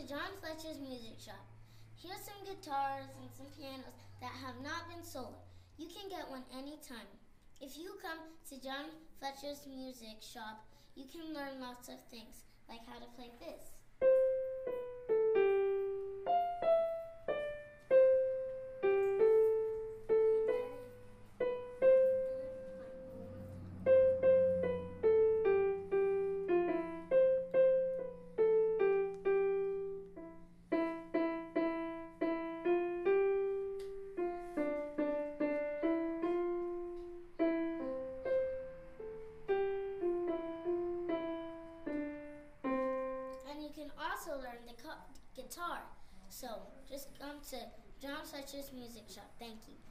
to John Fletcher's Music Shop. Here's some guitars and some pianos that have not been sold. You can get one anytime. If you come to John Fletcher's Music Shop, you can learn lots of things, like how to play this. You can also learn the guitar. So just come to John Fletcher's Music Shop. Thank you.